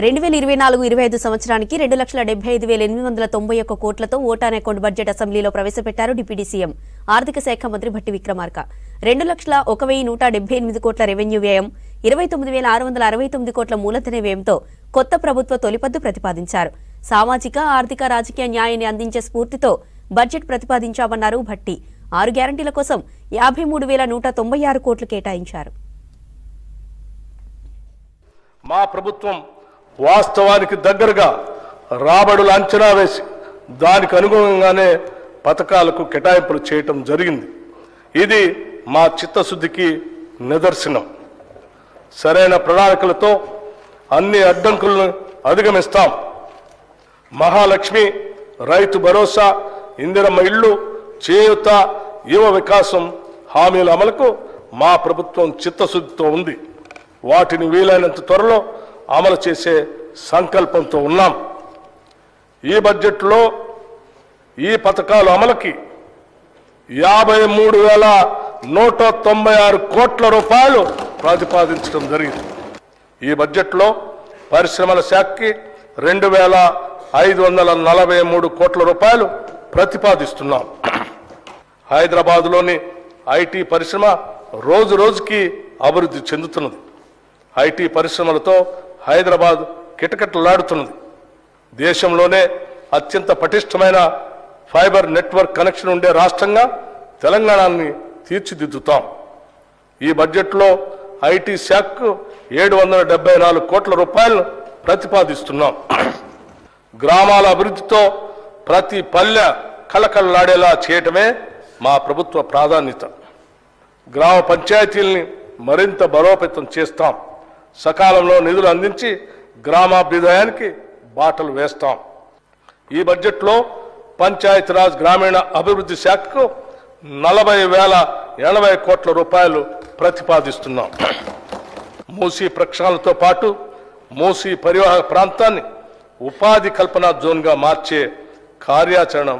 2024-25 సంవత్సరానికి 2,75,891 కోట్లతో vote on account budget అసెంబ్లీలో ప్రవేశపెట్టారు డిప్యూటీ సీఎం, ఆర్థిక శాఖ మంత్రి భట్టి విక్రమార్క. 2,01,178 కోట్ల రెవెన్యూ వ్యయం, 29,669 కోట్ల మూలధన వ్యయంతో కొత్త ప్రభుత్వ తొలిపద్దు ప్రతిపాదించారు. సామాజిక, ఆర్థిక, రాజకీయ న్యాయాన్ని అందించే స్ఫూర్తితో బడ్జెట్ ప్రతిపాదించామన్నారు భట్టి. 6 గ్యారంటీల కోసం 53,196 కోట్లు కేటాయించారు. మా ప్రభుత్వం వాస్తవానికి దగ్గరగా రాబడులు అంచనా వేసి దానికి అనుగుణంగానే పథకాలకు కేటాయింపులు చేయటం జరిగింది. ఇది మా చిత్తశుద్ధికి నిదర్శనం. సరైన ప్రణాళికలతో అన్ని అడ్డంకులను అధిగమిస్తాం. మహాలక్ష్మి, రైతు భరోసా, ఇందిరమ్మ ఇళ్లు, చేయూత, యువ వికాసం హామీల అమలుకు మా ప్రభుత్వం చిత్తశుద్ధితో ఉంది. వాటిని వీలైనంత త్వరలో అమలు చేసే సంకల్పంతో ఉన్నాం. ఈ బడ్జెట్లో ఈ పథకాల అమలుకి 53,196 కోట్ల రూపాయలు ప్రతిపాదించడం జరిగింది. ఈ బడ్జెట్లో పరిశ్రమల శాఖకి 2,543 కోట్ల రూపాయలు ప్రతిపాదిస్తున్నాం. హైదరాబాద్లోని ఐటీ పరిశ్రమ రోజు రోజుకి అభివృద్ధి చెందుతున్నది. ఐటీ పరిశ్రమలతో హైదరాబాద్ కిటకిటలాడుతున్నది. దేశంలోనే అత్యంత పటిష్టమైన ఫైబర్ నెట్వర్క్ కనెక్షన్ ఉండే రాష్ట్రంగా తెలంగాణని తీర్చిదిద్దుతాం. ఈ బడ్జెట్లో ఐటీ శాఖకు 774 కోట్ల రూపాయలను ప్రతిపాదిస్తున్నాం. గ్రామాల అభివృద్ధితో ప్రతి పల్లె కళకళలాడేలా చేయటమే మా ప్రభుత్వ ప్రాధాన్యత. గ్రామ పంచాయతీల్ని మరింత బలోపేతం చేస్తాం. సకాలంలో నిధులు అందించి గ్రామాభ్యుదయానికి బాటలు వేస్తాం. ఈ బడ్జెట్లో పంచాయతీరాజ్ గ్రామీణ అభివృద్ధి శాఖకు 40,080 కోట్ల రూపాయలు ప్రతిపాదిస్తున్నాం. మూసీ ప్రక్షాళనతో పాటు మూసీ పరివాహక ప్రాంతాన్ని ఉపాధి కల్పన జోన్గా మార్చే కార్యాచరణ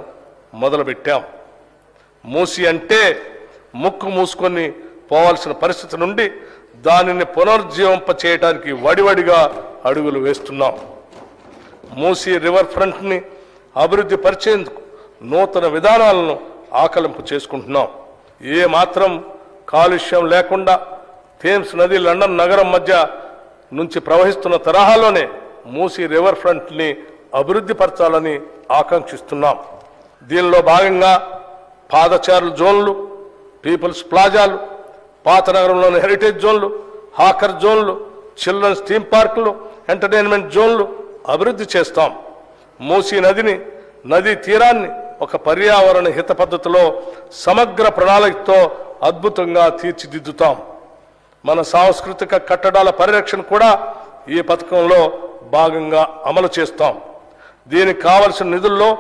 మొదలుపెట్టాం. మూసి అంటే ముక్కు మూసుకొని పోవాల్సిన పరిస్థితి నుండి దానిని పునరుజ్జీవింపచేయడానికి వడివడిగా అడుగులు వేస్తున్నాం. మూసీ రివర్ ఫ్రంట్ని అభివృద్ధి పరిచేందుకు నూతన విధానాలను ఆకలింపు చేసుకుంటున్నాం. ఏ మాత్రం కాలుష్యం లేకుండా థేమ్స్ నది లండన్ నగరం మధ్య నుంచి ప్రవహిస్తున్న తరహాలోనే మూసీ రివర్ ఫ్రంట్ని అభివృద్ధి పరచాలని ఆకాంక్షిస్తున్నాం. దీనిలో భాగంగా పాదచారుల జోన్లు, పీపుల్స్ ప్లాజాలు, పాత నగరంలోని హెరిటేజ్ జోన్లు, హాకర్ జోన్లు, చిల్డ్రన్స్ థీమ్ పార్కులు, ఎంటర్టైన్మెంట్ జోన్లు అభివృద్ధి చేస్తాం. మూసీ నదిని, నదీ తీరాన్ని ఒక పర్యావరణ హిత పద్ధతిలో సమగ్ర ప్రణాళికతో అద్భుతంగా తీర్చిదిద్దుతాం. మన సాంస్కృతిక కట్టడాల పరిరక్షణ కూడా ఈ పథకంలో భాగంగా అమలు చేస్తాం. దీనికి కావలసిన నిధుల్లో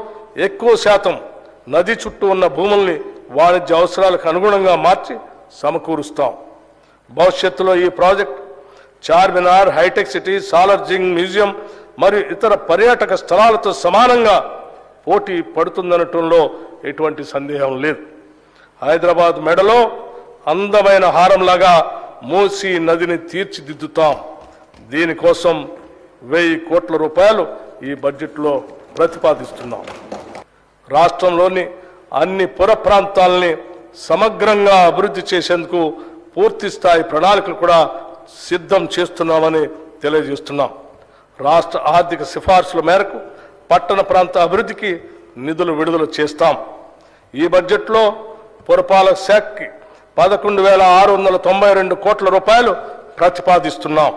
ఎక్కువ శాతం నది చుట్టూ ఉన్న భూముల్ని వాణిజ్య అవసరాలకు అనుగుణంగా మార్చి సమకూరుస్తాం. భవిష్యత్తులో ఈ project Charminar, hitech city, Salarjung museum మరియు ఇతర పర్యాటక స్థలాలతో సమానంగా పోటీ పడుతుందనటంలో ఎటువంటి సందేహం లేదు. హైదరాబాద్ మెడలో అందమైన హారంలాగా మూసీ నదిని తీర్చిదిద్దుతాం. దీనికోసం 1,000 కోట్ల రూపాయలు ఈ బడ్జెట్లో ప్రతిపాదిస్తున్నాం. రాష్ట్రంలోని అన్ని పుర ప్రాంతాలని సమగ్రంగా అభివృద్ధి చేసేందుకు పూర్తి స్థాయి ప్రణాళికలు కూడా సిద్ధం చేస్తున్నామని తెలియజేస్తున్నాం. రాష్ట్ర ఆర్థిక సిఫార్సుల మేరకు పట్టణ ప్రాంత అభివృద్ధికి నిధులు విడుదల చేస్తాం. ఈ బడ్జెట్లో పురపాలక శాఖకి 11,692 కోట్ల రూపాయలు ప్రతిపాదిస్తున్నాం.